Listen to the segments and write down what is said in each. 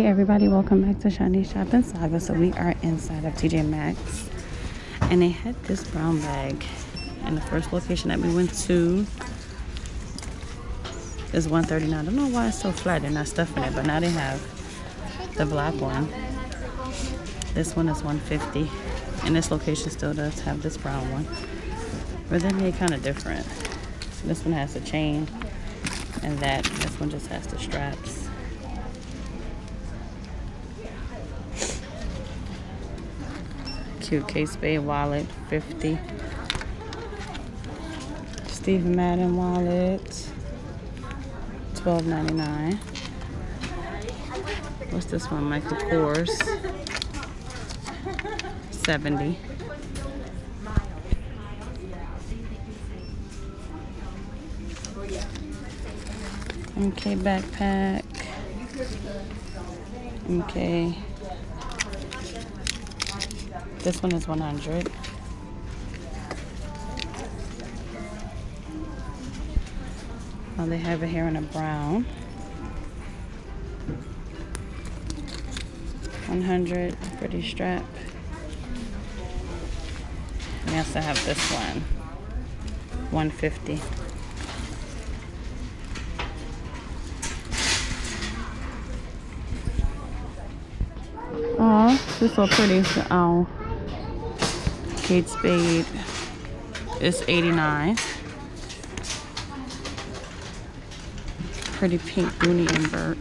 Hey everybody, welcome back to Shanice Shopping Saga. So we are inside of TJ Maxx and they had this brown bag, and the first location that we went to is 139. I don't know why it's so flat, they're not stuffing it, but now they have the black one. This one is 150, and this location still does have this brown one, but then they're kind of different. So this one has the chain and that, and this one just has the straps. Cute Kate Spade wallet, 50. Steve Madden wallet, $12.99. What's this one? Michael Kors, 70. MK backpack. MK. This one is 100. Oh, they have it here in a brown. 100, pretty strap. And I also have this one, 150. Oh, this is so pretty. Oh. Kate Spade is 89. Pretty pink Dooney & Burke,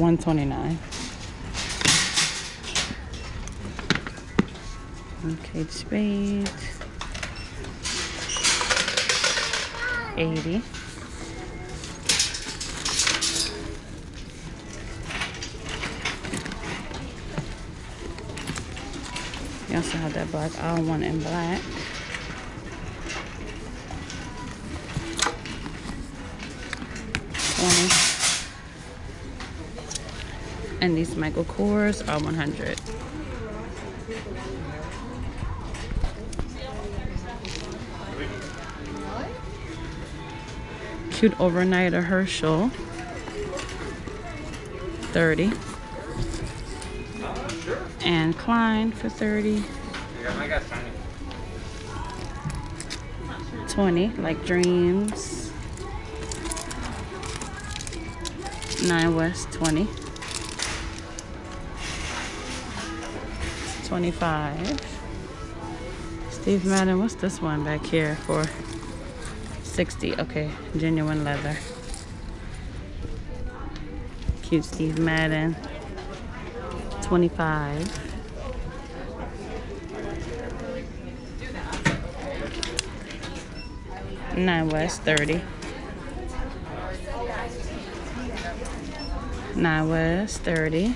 129. And Kate Spade, 80. You also have that black owl one in black. And these Michael Kors are 100. Cute overnighter Herschel, 30. Anne Klein for 30. 20, like dreams. Nine West, 20. 25. Steve Madden, what's this one back here for 60? Okay, genuine leather. Cute Steve Madden, 25. Nine West, 30. Nine West, 30.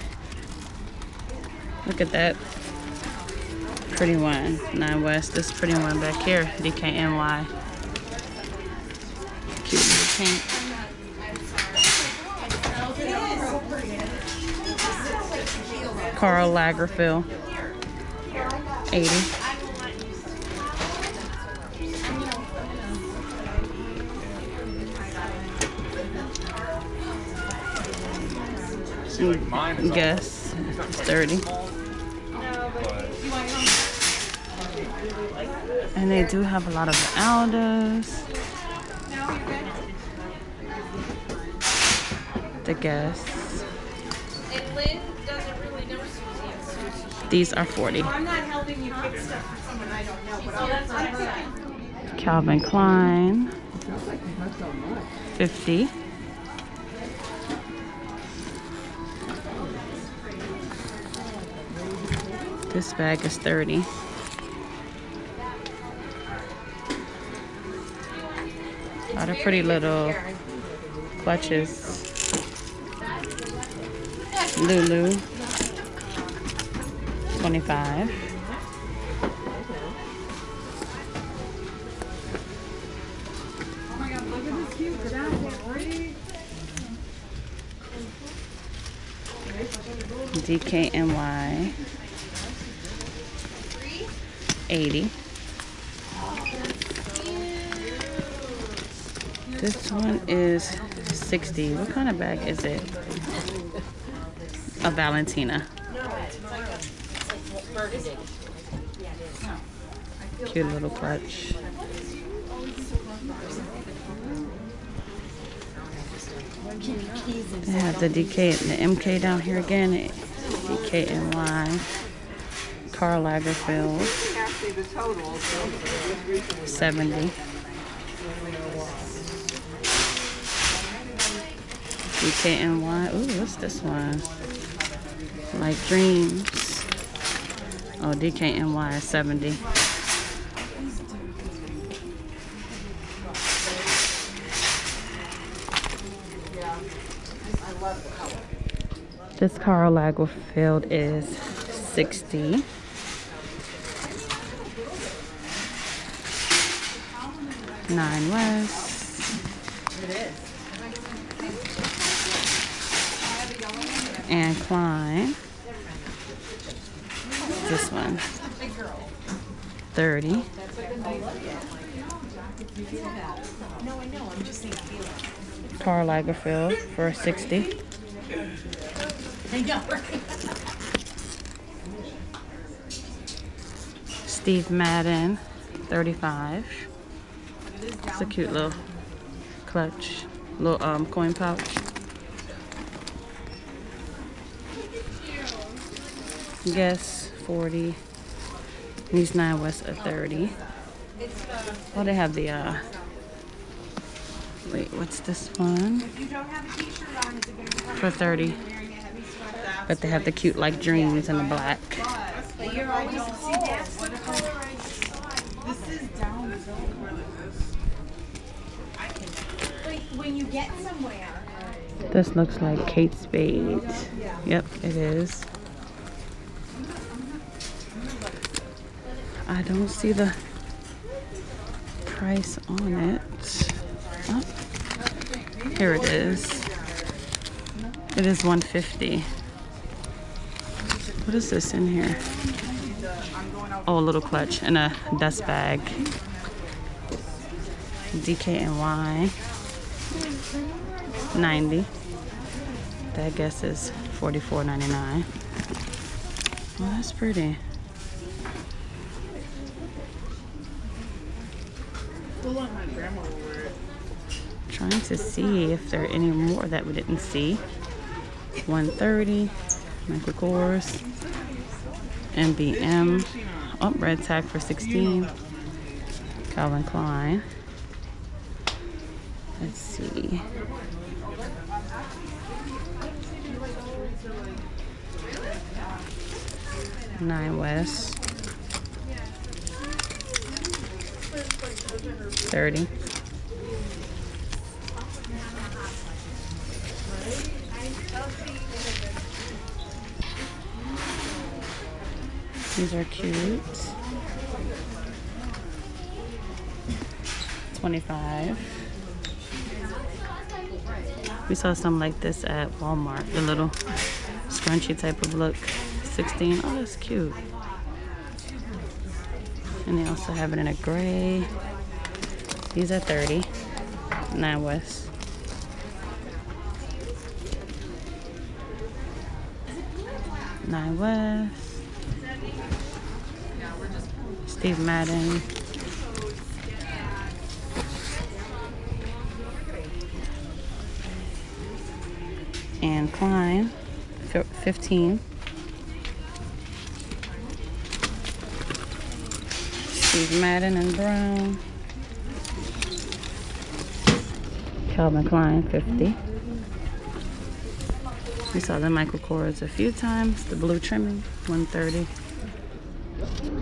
Look at that pretty one. Nine West, this pretty one back here, DKNY. Cute little pink. Karl Lagerfeld, 80. Guess, 30. And they do have a lot of Aldas. The Guess. These are 40. Calvin Klein, 50. This bag is 30. A lot of pretty little clutches. Lulu, 25. Oh my God, look at this cute jacket. DKNY. 80. This one is $60. What kind of bag is it? A Valentina. Cute little clutch. They have the DK and the MK down here again. DKNY. Karl Lagerfeld. $70. DKNY. Ooh, what's this one? Like Dreams. Oh, DKNY is $70. This Karl Lagerfeld is $60. Nine West. Anne Klein. This one. $30. Karl Lagerfeld for $60. Steve Madden, $35. It's a cute little clutch, little coin pouch. Guess, $40. These Nine West are $30. Oh, they have the wait, what's this one for $30? But they have the cute like Dreams in the black. This looks like Kate Spade. Yep, it is. I don't see the price on it. Oh, here it is. It is $150. What is this in here? Oh, a little clutch and a dust bag. DKNY. $90. That Guess is $44.99. Well, that's pretty. Trying to see if there are any more that we didn't see. $130. Michael Kors. MBM. Oh, red tag for $16. Calvin Klein. Let's see. Nine West. $30. These are cute. $25. We saw some like this at Walmart. The little scrunchy type of look. $16. Oh, that's cute. And they also have it in a gray. These are $30. Nine West. Nine West. Steve Madden. Anne Klein. $15. Steve Madden and Brown. Calvin Klein, $50. We saw the Michael Kors a few times. The blue trimming, $130.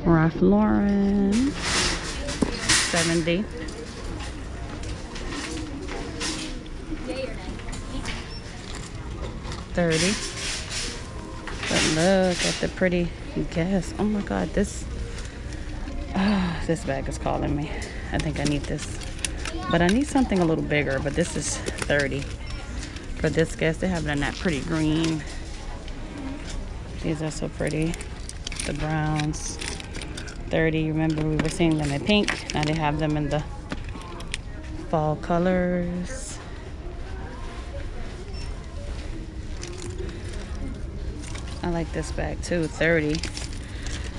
Ralph Lauren, $70. $30. But look at the pretty Guess. Oh my God, this. Oh, this bag is calling me. I think I need this. But I need something a little bigger, but this is $30. For this Guess, they have it in that pretty green. These are so pretty. The browns, $30. Remember, we were seeing them in pink. Now they have them in the fall colors. I like this bag too, $30.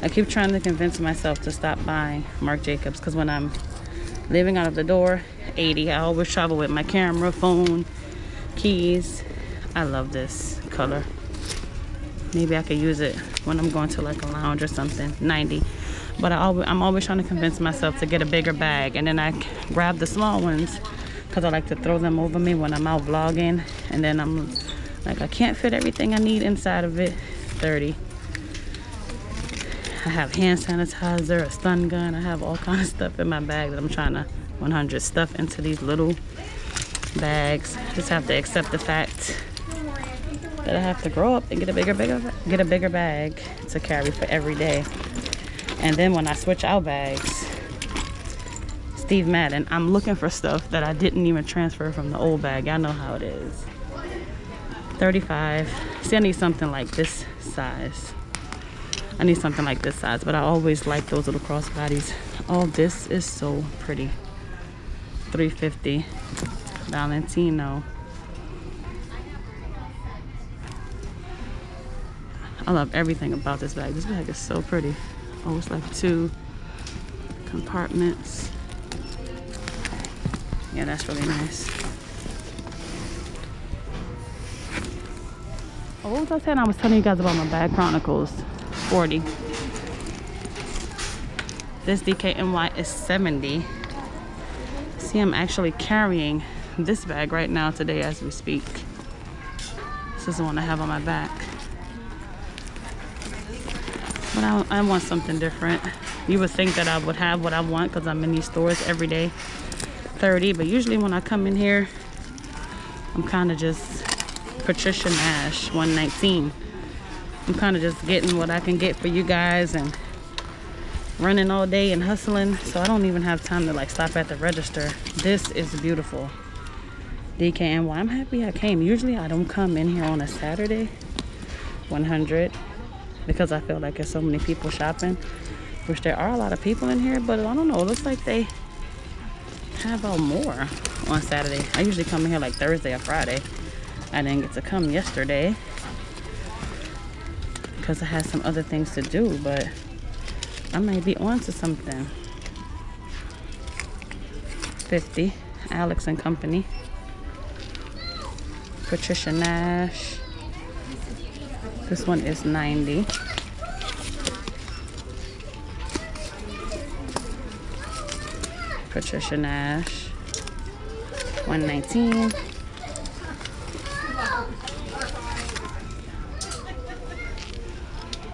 I keep trying to convince myself to stop buying Marc Jacobs because when I'm leaving out of the door, $80. I always travel with my camera, phone, keys. I love this color. Maybe I could use it when I'm going to like a lounge or something, $90. But I'm always trying to convince myself to get a bigger bag, and then I grab the small ones because I like to throw them over me when I'm out vlogging, and then I'm like, I can't fit everything I need inside of it, $30. I have hand sanitizer, a stun gun. I have all kinds of stuff in my bag that I'm trying to $100 stuff into these little bags. Just have to accept the fact that I have to grow up and get a bigger bag to carry for every day. And then when I switch out bags, Steve Madden, I'm looking for stuff that I didn't even transfer from the old bag. I know how it is. $35. See, I need something like this size. I need something like this size, but I always like those little crossbodies. Oh, this is so pretty. $350. Valentino. I love everything about this bag. This bag is so pretty. Oh, it's like two compartments. Yeah, that's really nice. Oh, what was I saying? I was telling you guys about my bag chronicles. $40. This DKNY is $70. See, I'm actually carrying this bag right now today as we speak. This is the one I have on my back. But I want something different. You would think that I would have what I want because I'm in these stores every day. $30, but usually when I come in here, I'm kind of just Patricia Nash, $119. I'm kind of just getting what I can get for you guys and running all day and hustling, so I don't even have time to like stop at the register. This is beautiful. DKNY. I'm happy I came. Usually I don't come in here on a Saturday. $100, because I feel like there's so many people shopping, which there are a lot of people in here, but I don't know, it looks like they have out more on Saturday. I usually come in here like Thursday or Friday. I didn't get to come yesterday because I had some other things to do, but I might be on to something. $50. Alex and Company. Patricia Nash. This one is $90. Patricia Nash. $119.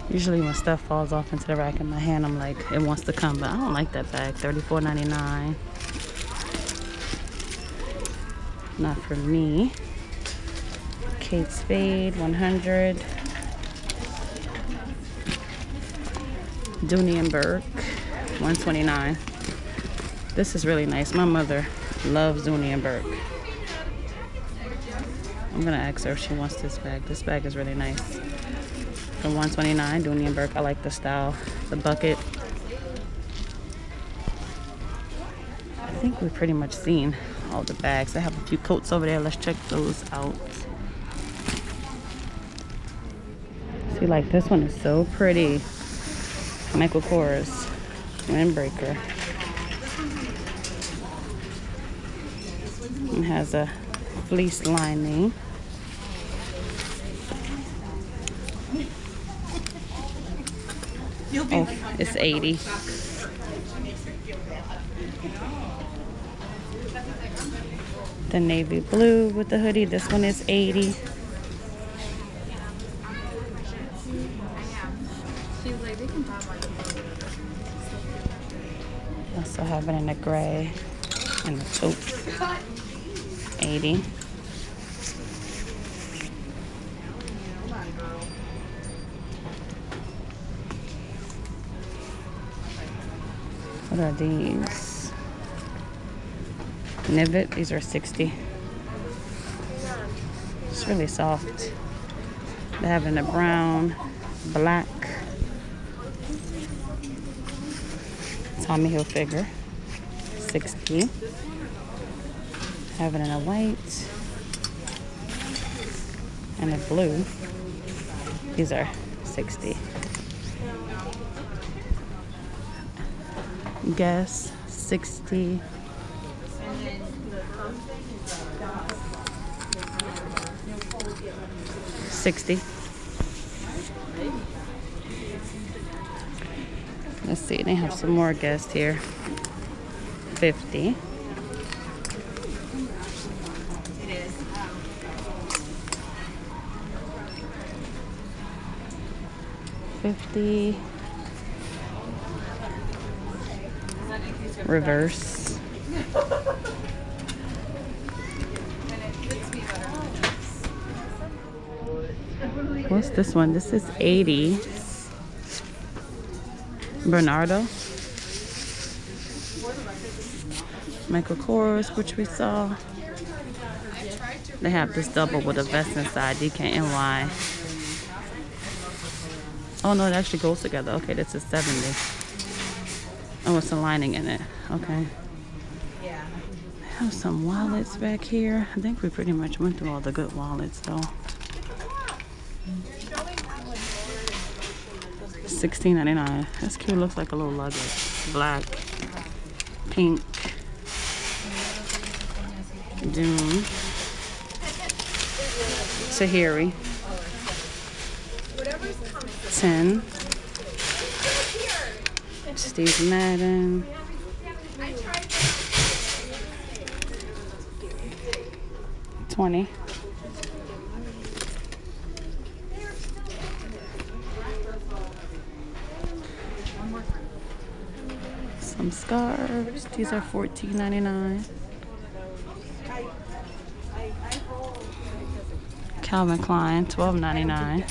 Usually when stuff falls off into the rack in my hand, I'm like, it wants to come, but I don't like that bag. $34.99. Not for me. Kate Spade, $100. Dooney and Burke, $129. This is really nice. My mother loves Dooney and Burke. I'm gonna ask her if she wants this bag. This bag is really nice. For $129, Dooney & Burke. I like the style, the bucket. I think we've pretty much seen all the bags. I have a few coats over there. Let's check those out. See, like this one is so pretty. Michael Kors, Windbreaker. It has a fleece lining. Oh, it's $80. The navy blue with the hoodie. This one is $80. Also have it in the gray and the taupe. $80. What are these? Nivit, these are $60. It's really soft. They have in a brown, black. Tommy Hilfiger, $60. Have it in a white and a blue. These are $60. Guess $60. $60. Let's see, they have some more Guess here. $50. $50. Reverse. What's this one? This is $80. Bernardo. Michael Kors, which we saw. They have this double with a vest inside, DKNY. Oh no, it actually goes together. Okay, that's a $70. Oh, it's a lining in it. Okay. They have some wallets back here. I think we pretty much went through all the good wallets though. $16.99. That's cute. Looks like a little luggage. Black, pink, Dooney, Tahiri, 10, Steve Madden, $20. Some scarves. These are $14.99. Calvin Klein, $12.99.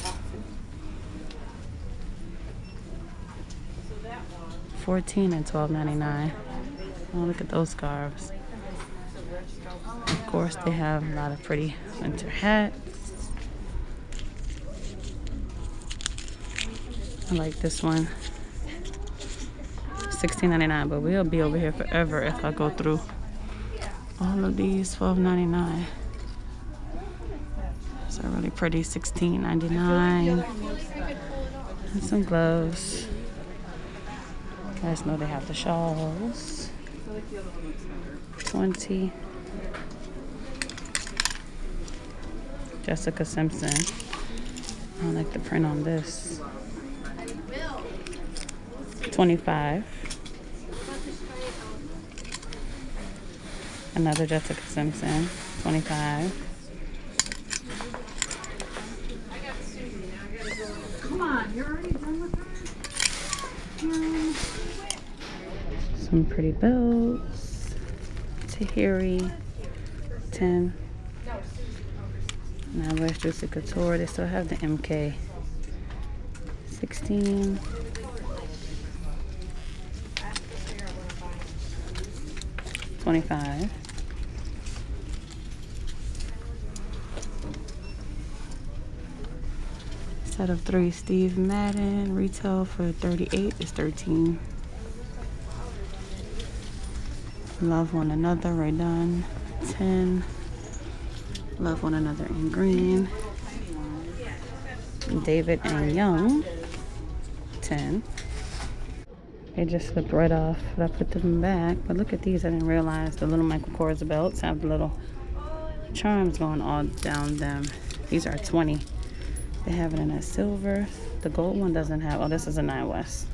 $14 and $12.99. Oh, look at those scarves. Of course, they have a lot of pretty winter hats. I like this one. $16.99, but we'll be over here forever if I go through all of these. $12.99. These are really pretty. $16.99. And some gloves. You guys know they have the shawls. $20. Jessica Simpson. I don't like the print on this. $25. Another Jessica Simpson, $25. Come on, you're already done with that. Some pretty belts. Tahiri, $10. Now where's Jessica Couture? They still have the MK, $16. $25. Set of three Steve Madden, retail for $38 is $13. Love One Another, Rae Dunn, $10. Love One Another in green. David and Young, $10. They just slipped right off, but I put them back. But look at these. I didn't realize the little Michael Kors belts have the little charms going all down them. These are $20. They have it in a silver. The gold one doesn't have. Oh, this is a Nine West.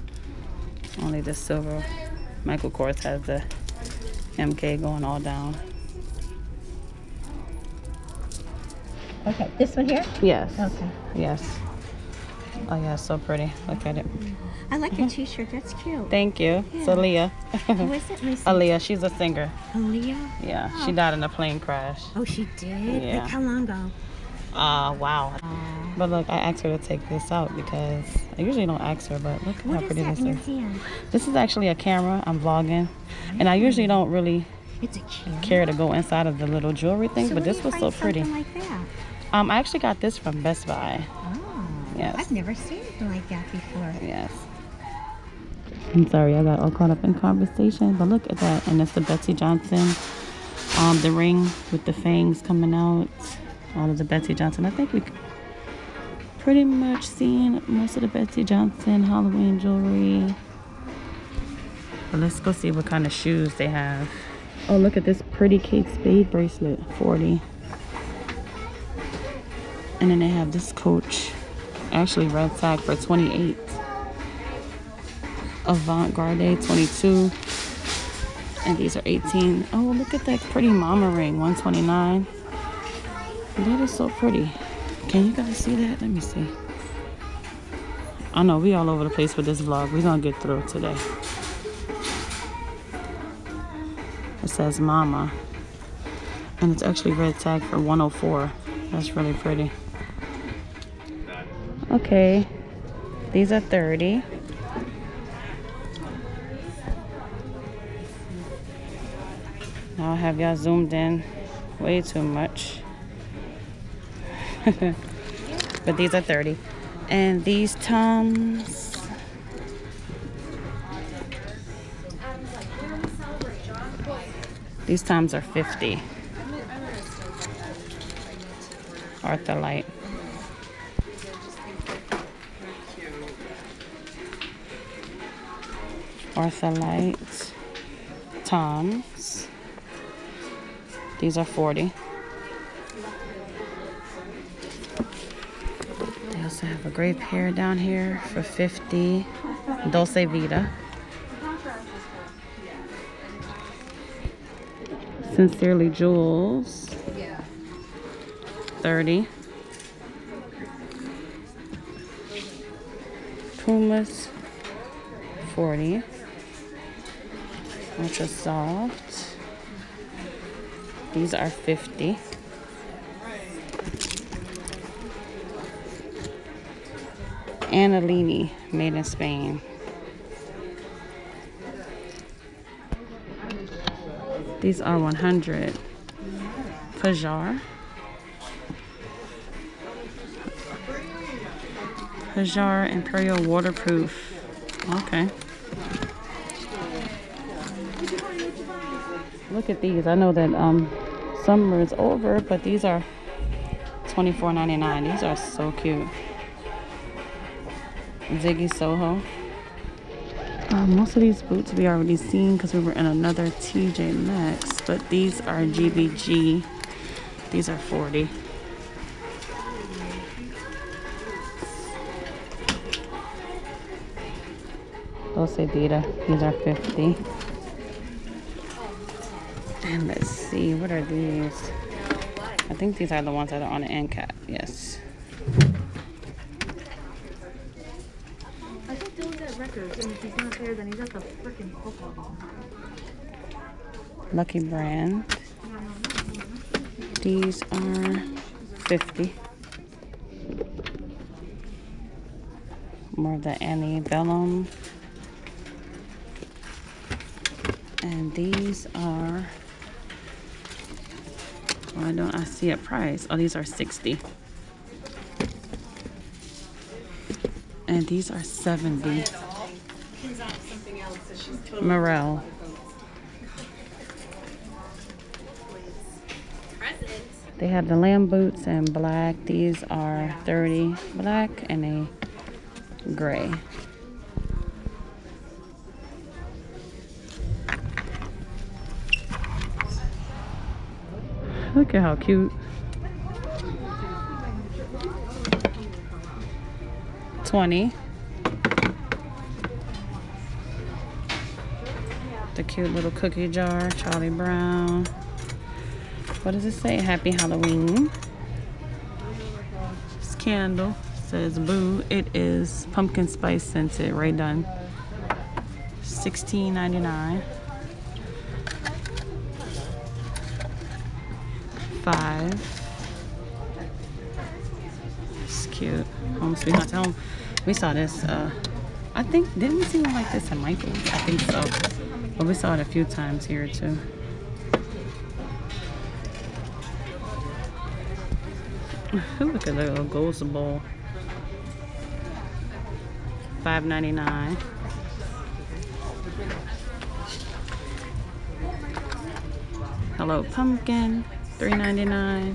Only the silver Michael Kors has the MK going all down. Okay, this one here? Yes. Okay. Yes. Oh yeah, so pretty. Look at it. I like your t-shirt. That's cute. Thank you. Yeah. It's Aaliyah. Who is it? Aaliyah. She's a singer. Aaliyah? Yeah. Oh. She died in a plane crash. Oh, she did? Yeah. Like how long ago? Wow. But look, I asked her to take this out because I usually don't ask her, but look how pretty this is. This is actually a camera. I'm vlogging. And I usually don't really care to go inside of the little jewelry thing, so but this was so pretty. Like that? I actually got this from Best Buy. Oh. Yes. I've never seen anything like that before. Yes. I'm sorry, I got all caught up in conversation, but look at that. And it's the Betsey Johnson, the ring with the fangs coming out. All of the Betsey Johnson. I think we pretty much seen most of the Betsey Johnson Halloween jewelry. But let's go see what kind of shoes they have. Oh, look at this pretty Kate Spade bracelet, $40. And then they have this Coach, actually red tag, for $28. Avant-garde, $22. And these are $18. Oh, look at that pretty mama ring, $129. That is so pretty. Can you guys see that? Let me see. I know we all over the place with this vlog. We're gonna get through today. It says mama, and it's actually red tag for $104. That's really pretty. Okay, these are $30. Now I have y'all zoomed in way too much. But these are $30. And these Toms, these Toms are $50. Arthur Light. Arthur Light. Toms. These are $40. They also have a gray pair down here for $50. Dulce Vita. Sincerely Jewels. $30. Pumas. $40. Ultra Soft. These are $50. Annalini, made in Spain. These are $100. Pajar. Pajar Imperial Waterproof. Okay. Look at these. I know that summer is over, but these are $24.99. These are so cute. Ziggy Soho. Most of these boots we already seen because we were in another TJ Maxx, but these are GBG. These are $40. Dulce Vita. These are $50. And let's see, what are these? I think these are the ones that are on the end cap. Yes. I think Dylan's at Records, and if he's not there, then he's at the freaking football ball. Lucky Brand. These are $50. More of the Annie Bellum. And these are, why don't I see a price? Oh, these are $60. And these are $70. Morel. They have the lamb boots in black. These are $30. Black and a gray. Look at how cute. $20. The cute little cookie jar, Charlie Brown. What does it say? Happy Halloween. This candle says boo. It is pumpkin spice scented, Rae Dunn. $16.99. $5. It's cute. Home Sweet Home. We saw this. I think, didn't we see one like this in Michael? I think so. But we saw it a few times here too. Look at that little ghost bowl. $5.99. Hello Pumpkin. $3.99.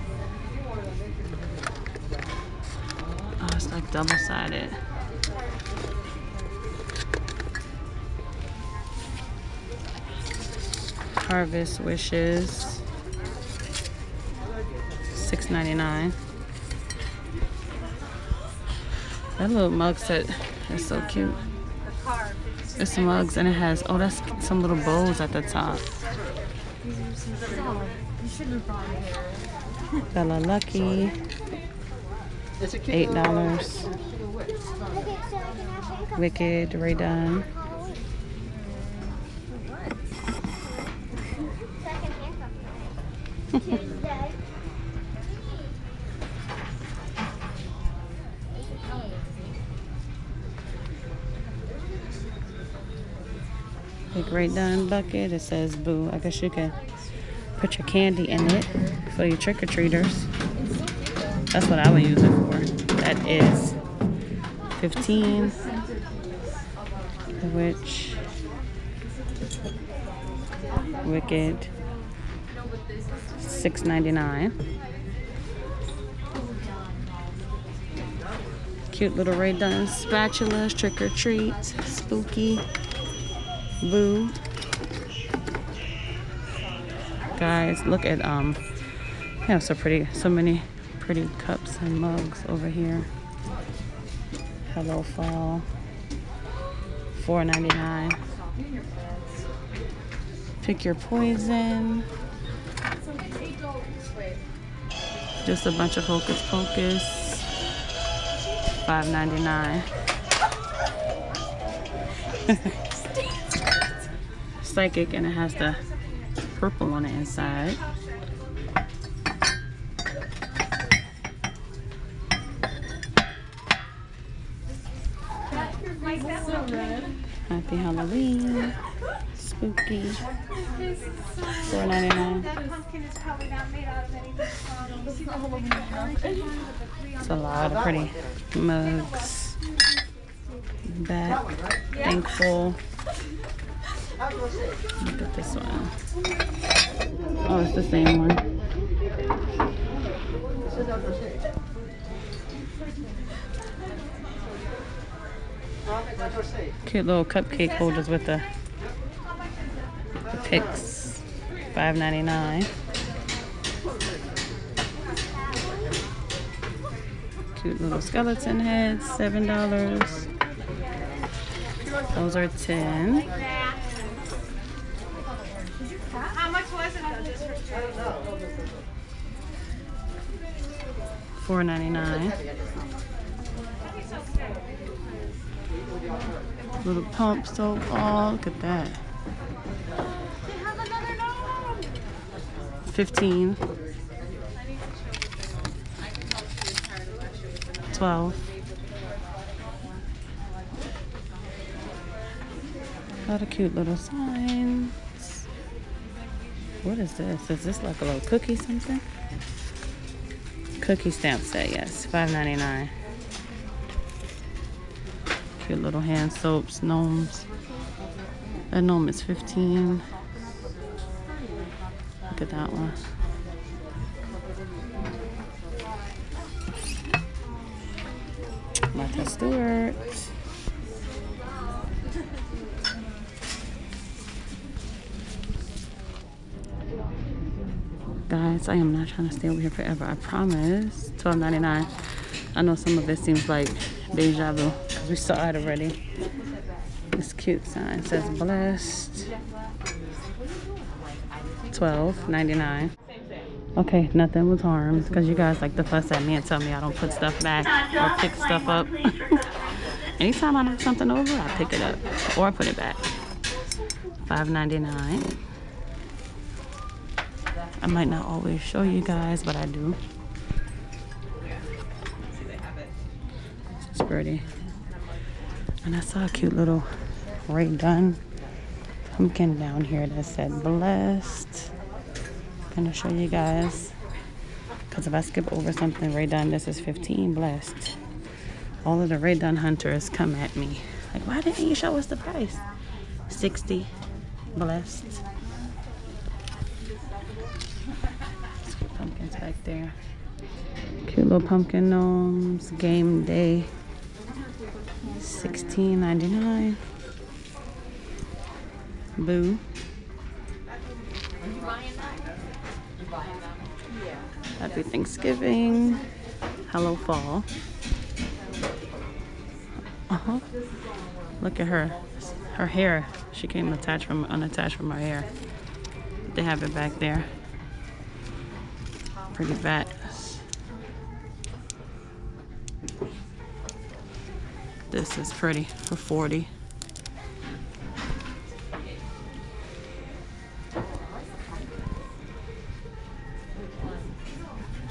Oh, it's like double-sided. Harvest Wishes, $6.99. That little mug set is so cute. It's some mugs and it has, oh, that's some little bows at the top. Bella Lucky, $8. Wicked, Rae Dunn. Big Rae Dunn bucket. It says boo. I guess you can put your candy in it for your trick-or-treaters. That's what I would use it for. That is $15. The Witch. Wicked. $6.99. Cute little Rae Dunn spatulas, trick or treats, spooky, boo. Guys, look at they have so many pretty cups and mugs over here. Hello Fall, $4.99. Pick your poison. Just a bunch of Hocus Pocus, $5.99. Psychic, and it has the purple on the inside. Happy Halloween. Spooky. $4.99. That pumpkin is probably not made out of anything. It's a lot of pretty mugs. Back. Thankful. Look at this one. Oh, it's the same one. Cute little cupcake holders with the picks, $5.99. Cute little skeleton heads, $7. Those are $10. How much was it on this? $4.99. Little pump soap. Oh, look at that. $15. $12. A lot of cute little signs. What is this? Is this like a little cookie something? Cookie stamp set, yes. $5.99. Cute little hand soaps, gnomes. A gnome is $15. Look at that one. Martha Stewart. Guys, I am not trying to stay over here forever, I promise. $12.99. I know some of this seems like deja vu because we saw it already. This cute sign, it says blessed. $12.99. Okay, nothing was harmed because you guys like to fuss at me and tell me I don't put stuff back or pick stuff up. Anytime I knock something over, I pick it up or I put it back. $5.99. I might not always show you guys, but I do. It's pretty. And I saw a cute little Rae Dunn pumpkin down here that said blessed. I'm gonna show you guys because if I skip over something, Rae Dunn, this is $15. Blessed. All of the Rae Dunn hunters come at me like, why didn't you show us the price? $60. Blessed. Pumpkins back there. Cute little pumpkin gnomes. Game day. $16.99. Boo. Happy Thanksgiving. Hello, fall. Uh-huh. Look at her. Her hair. She came attached from unattached from her hair. They have it back there. Pretty fat. This is pretty for $40.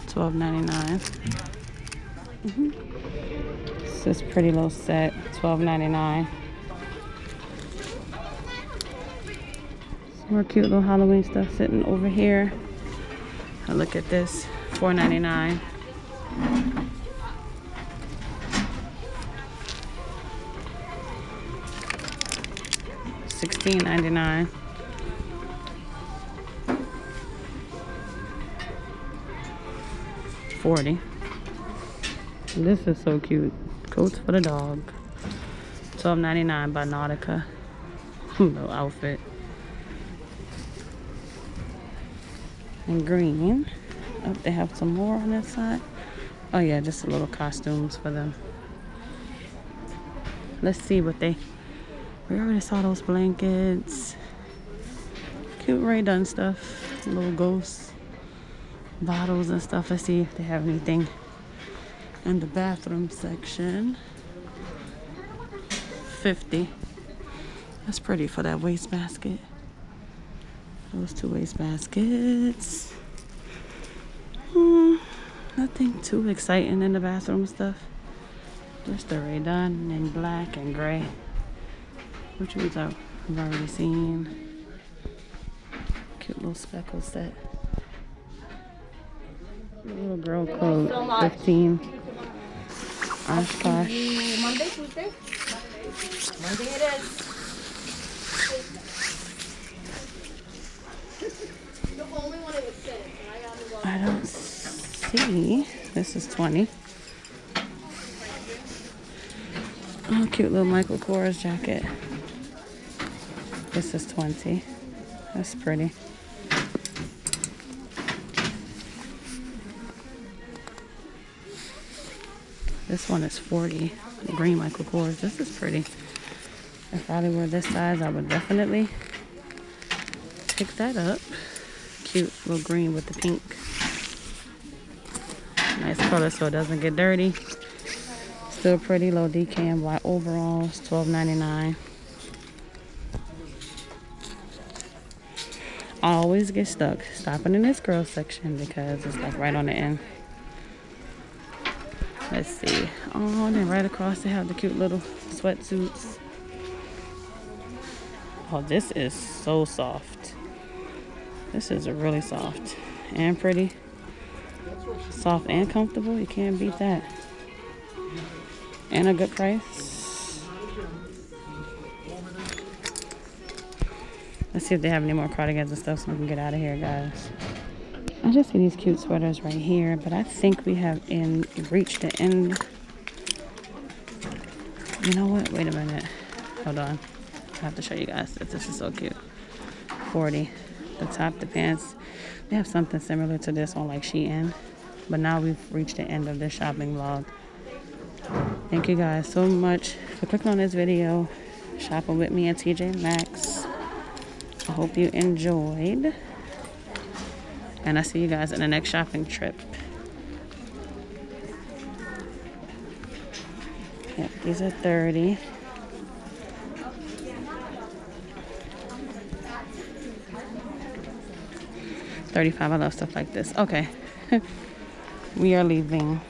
$12.99. This is pretty little set. $12.99. Some more cute little Halloween stuff sitting over here. I look at this. $4.99. $16.99. $40. This is so cute. Coats for the dog. $12.99 by Nautica. Little outfit. And green. Oh, they have some more on this side. Oh yeah, just little costumes for them. Let's see what they... We already saw those blankets. Cute Rae Dunn stuff. Little ghosts. Bottles and stuff. Let's see if they have anything in the bathroom section. $50. That's pretty for that wastebasket. Those two wastebaskets. Nothing too exciting in the bathroom stuff. Just the Rae Dunn in black and gray, which ones I've already seen. Cute little speckle set. Little girl coat, $15. Oshkosh. Monday, Tuesday? Monday it is. The only one it was sitting, and I got the one. I don't see. This is $20. Oh, cute little Michael Kors jacket. This is $20. That's pretty. This one is $40. Green Michael Kors. This is pretty. If I were this size, I would definitely pick that up. Cute little green with the pink. Nice color so it doesn't get dirty. Still pretty. Little DKNY overalls. $12.99. I always get stuck stopping in this girls section because it's like right on the end. Let's see. Oh, and then right across they have the cute little sweatsuits. Oh, this is so soft. This is really soft and pretty. Soft and comfortable. You can't beat that. And a good price. Let's see if they have any more cardigans and stuff so we can get out of here, guys. I just see these cute sweaters right here, but I think we have reached the end. You know what? Wait a minute. Hold on. I have to show you guys that this is so cute. $40. The top, the pants. They have something similar to this on like Shein. But now we've reached the end of this shopping vlog. Thank you guys so much for clicking on this video. Shopping with me at TJ Maxx. I hope you enjoyed. And I'll see you guys in the next shopping trip. Yep, these are $30. $35, I love stuff like this. Okay, we are leaving.